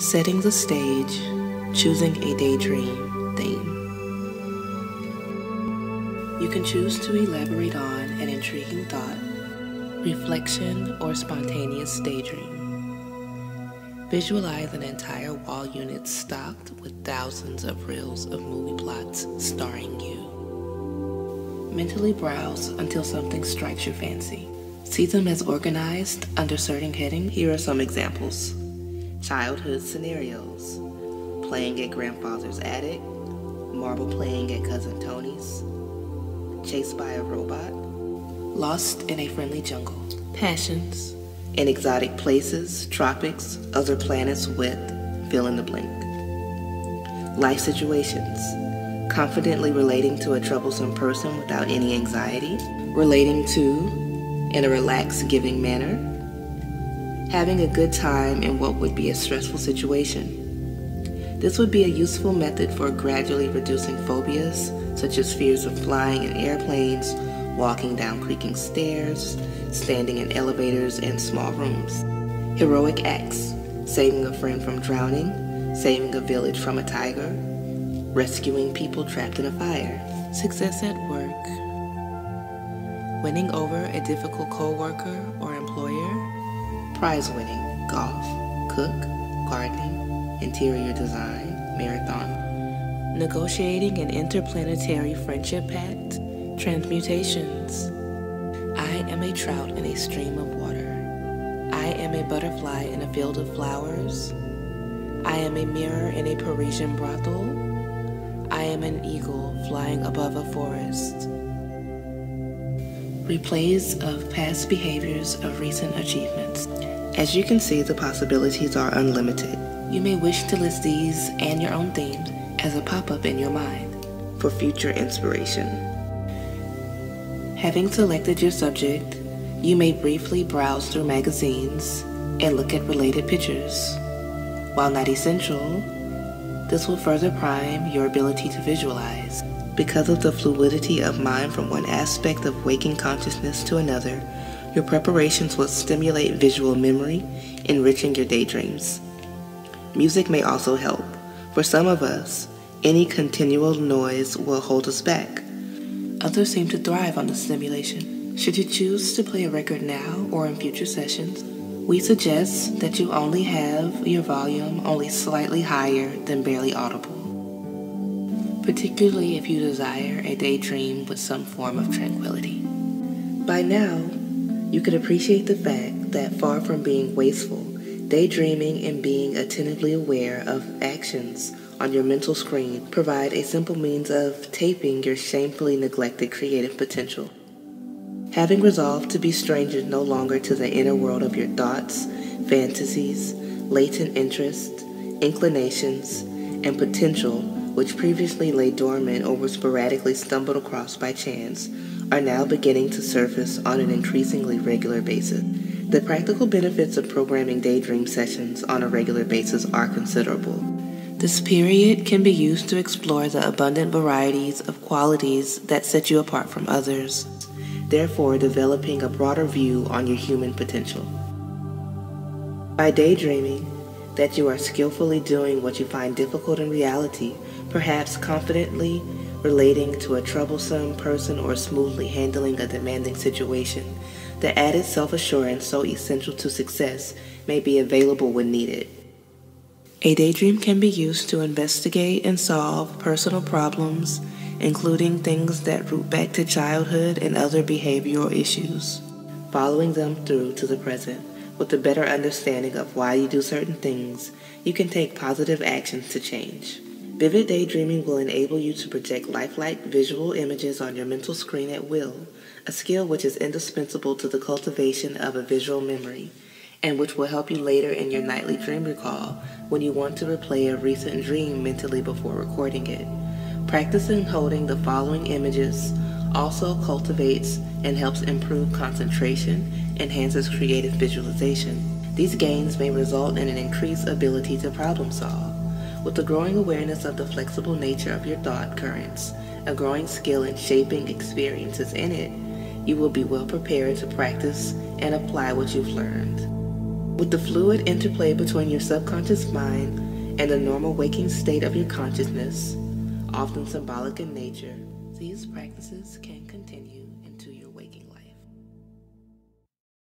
setting the stage, choosing a daydream theme. You can choose to elaborate on an intriguing thought, reflection, or spontaneous daydream. Visualize an entire wall unit stocked with thousands of reels of movie plots starring you. Mentally browse until something strikes your fancy. See them as organized under certain headings. Here are some examples. Childhood scenarios. Playing at grandfather's attic. Marble playing at cousin Tony's. Chased by a robot. Lost in a friendly jungle. Passions. In exotic places, tropics, other planets with, fill in the blank. Life situations. Confidently relating to a troublesome person without any anxiety. Relating to, in a relaxed, giving manner. Having a good time in what would be a stressful situation. This would be a useful method for gradually reducing phobias, such as fears of flying in airplanes, walking down creaking stairs, standing in elevators and small rooms. Heroic acts, saving a friend from drowning, saving a village from a tiger, rescuing people trapped in a fire. Success at work, winning over a difficult coworker or employer, prize winning, golf, cook, gardening, interior design, marathon, negotiating an interplanetary friendship pact, transmutations. I am a trout in a stream of water. I am a butterfly in a field of flowers. I am a mirror in a Parisian brothel. I am an eagle flying above a forest. Replays of past behaviors of recent achievements. As you can see, the possibilities are unlimited. You may wish to list these and your own themes as a pop-up in your mind for future inspiration. Having selected your subject, you may briefly browse through magazines and look at related pictures. While not essential, this will further prime your ability to visualize. Because of the fluidity of mind from one aspect of waking consciousness to another, your preparations will stimulate visual memory, enriching your daydreams. Music may also help. For some of us, any continual noise will hold us back. Others seem to thrive on the stimulation. Should you choose to play a record now or in future sessions, we suggest that you only have your volume only slightly higher than barely audible, particularly if you desire a daydream with some form of tranquility. By now, you can appreciate the fact that far from being wasteful, daydreaming and being attentively aware of actions on your mental screen provide a simple means of tapping your shamefully neglected creative potential. Having resolved to be strangers no longer to the inner world of your thoughts, fantasies, latent interests, inclinations, and potential which previously lay dormant or were sporadically stumbled across by chance, are now beginning to surface on an increasingly regular basis. The practical benefits of programming daydream sessions on a regular basis are considerable. This period can be used to explore the abundant varieties of qualities that set you apart from others, therefore developing a broader view on your human potential. By daydreaming that you are skillfully doing what you find difficult in reality, perhaps confidently relating to a troublesome person or smoothly handling a demanding situation, the added self-assurance so essential to success may be available when needed. A daydream can be used to investigate and solve personal problems, including things that root back to childhood and other behavioral issues, following them through to the present. With a better understanding of why you do certain things, you can take positive actions to change. Vivid daydreaming will enable you to project lifelike visual images on your mental screen at will, a skill which is indispensable to the cultivation of a visual memory, and which will help you later in your nightly dream recall when you want to replay a recent dream mentally before recording it. Practicing holding the following images also cultivates and helps improve concentration, enhances creative visualization. These gains may result in an increased ability to problem solve. With the growing awareness of the flexible nature of your thought currents, a growing skill in shaping experiences in it, you will be well prepared to practice and apply what you've learned. with the fluid interplay between your subconscious mind and the normal waking state of your consciousness, often symbolic in nature, these practices can continue.